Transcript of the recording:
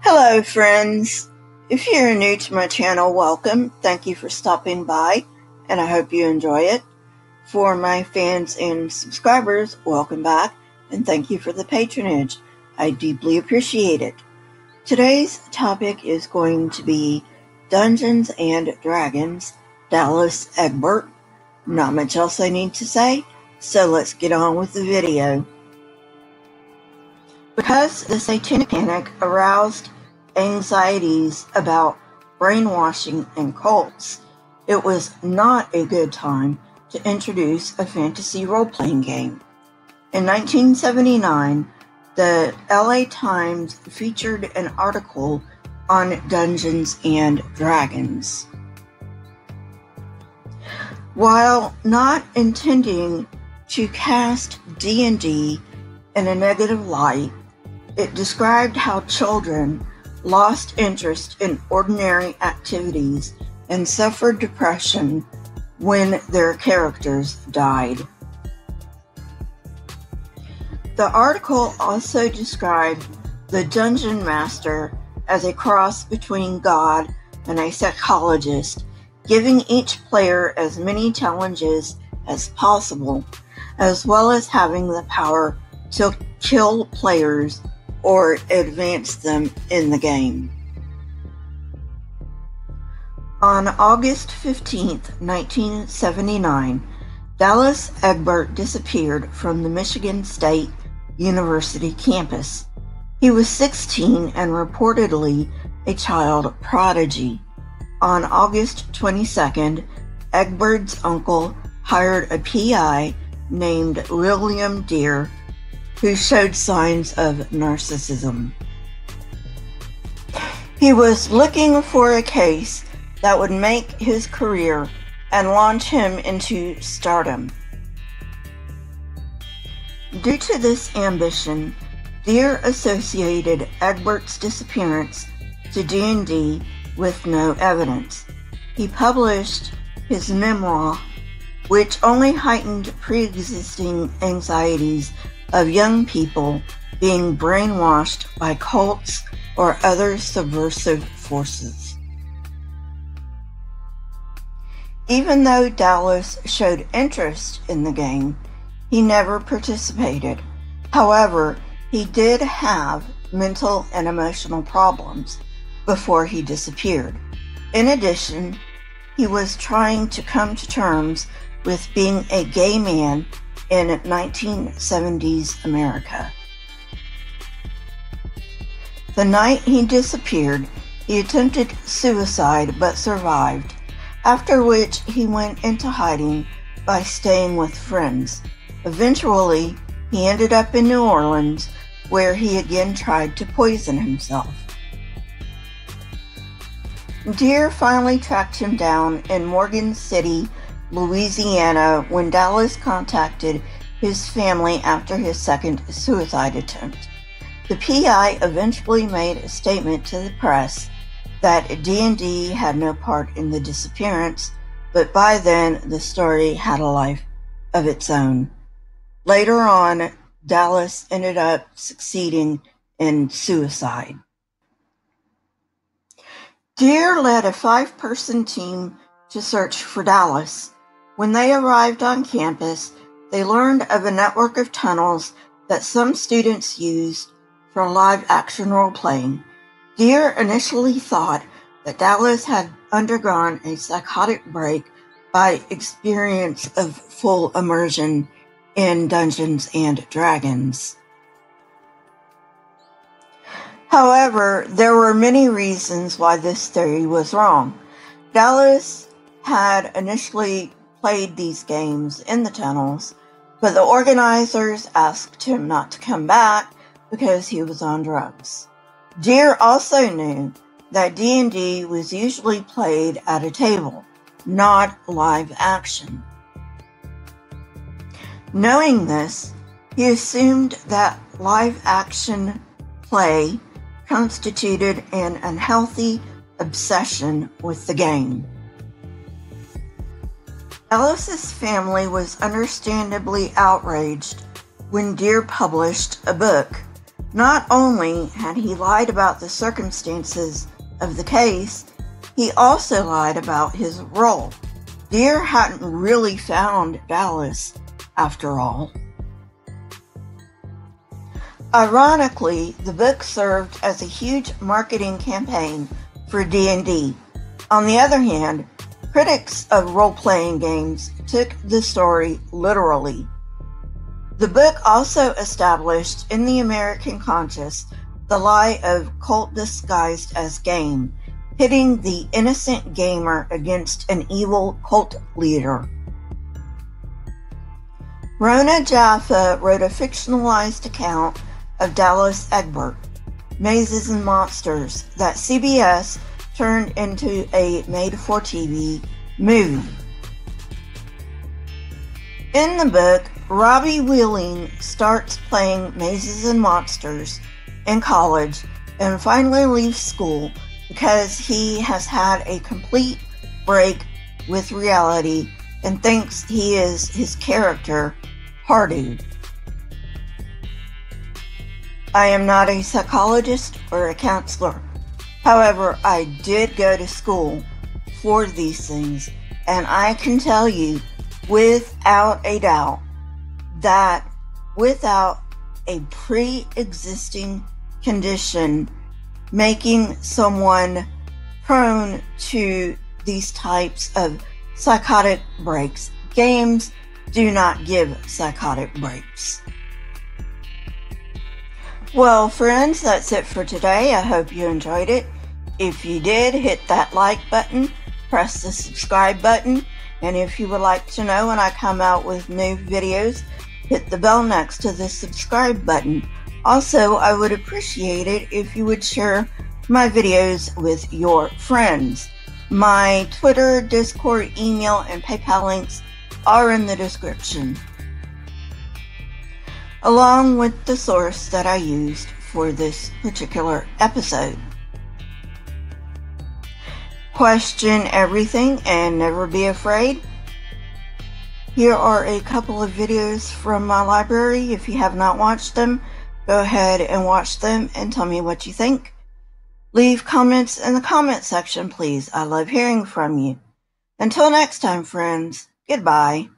Hello friends, if you're new to my channel, welcome, thank you for stopping by, and I hope you enjoy it. For my fans and subscribers, welcome back, and thank you for the patronage, I deeply appreciate it. Today's topic is going to be Dungeons and Dragons, Dallas Egbert. Not much else I need to say, so let's get on with the video. Because the Satanic Panic aroused anxieties about brainwashing and cults, it was not a good time to introduce a fantasy role-playing game. In 1979, the LA Times featured an article on Dungeons and Dragons. While not intending to cast D&D in a negative light, it described how children lost interest in ordinary activities and suffered depression when their characters died. The article also described the dungeon master as a cross between God and a psychologist, giving each player as many challenges as possible, as well as having the power to kill players or advance them in the game. On August 15, 1979, Dallas Egbert disappeared from the Michigan State University campus. He was 16 and reportedly a child prodigy. On August 22nd, Egbert's uncle hired a PI named William Dear, who showed signs of narcissism. He was looking for a case that would make his career and launch him into stardom. Due to this ambition, Dear associated Egbert's disappearance to D&D with no evidence. He published his memoir, which only heightened pre-existing anxieties of young people being brainwashed by cults or other subversive forces. Even though Dallas showed interest in the game, he never participated. However, he did have mental and emotional problems before he disappeared. In addition, he was trying to come to terms with being a gay man in 1970s America. The night he disappeared, he attempted suicide but survived, after which he went into hiding by staying with friends. Eventually, he ended up in New Orleans, where he again tried to poison himself. Dear finally tracked him down in Morgan City, Louisiana, when Dallas contacted his family after his second suicide attempt. The PI eventually made a statement to the press that D&D had no part in the disappearance, but by then the story had a life of its own. Later on, Dallas ended up succeeding in suicide. Dear led a five-person team to search for Dallas. When they arrived on campus, they learned of a network of tunnels that some students used for live-action role-playing. Dear initially thought that Dallas had undergone a psychotic break by experience of full immersion in Dungeons and Dragons. However, there were many reasons why this theory was wrong. Dallas had initially played these games in the tunnels, but the organizers asked him not to come back because he was on drugs. Dear also knew that D&D was usually played at a table, not live action. Knowing this, he assumed that live action play constituted an unhealthy obsession with the game. Dallas's family was understandably outraged when Dear published a book Not only had he lied about the circumstances of the case, he also lied about his role. Dear hadn't really found Dallas, after all. Ironically, the book served as a huge marketing campaign for D&D. On the other hand, critics of role-playing games took the story literally. The book also established in the American conscience the lie of cult disguised as game, pitting the innocent gamer against an evil cult leader. Rona Jaffe wrote a fictionalized account of Dallas Egbert, Mazes and Monsters, that CBS turned into a made-for-TV movie. In the book, Robbie Wheeling starts playing Mazes and Monsters in college and finally leaves school because he has had a complete break with reality and thinks he is his character, Hardy. I am not a psychologist or a counselor. However, I did go to school for these things, and I can tell you without a doubt that without a pre-existing condition making someone prone to these types of psychotic breaks. Games do not give psychotic breaks. Well, friends, that's it for today. I hope you enjoyed it. If you did, hit that like button, press the subscribe button, and if you would like to know when I come out with new videos, hit the bell next to the subscribe button. Also, I would appreciate it if you would share my videos with your friends. My Twitter, Discord, email, and PayPal links are in the description, along with the source that I used for this particular episode. Question everything and never be afraid. Here are a couple of videos from my library. If you have not watched them, go ahead and watch them and tell me what you think. Leave comments in the comment section, please. I love hearing from you. Until next time, friends, goodbye.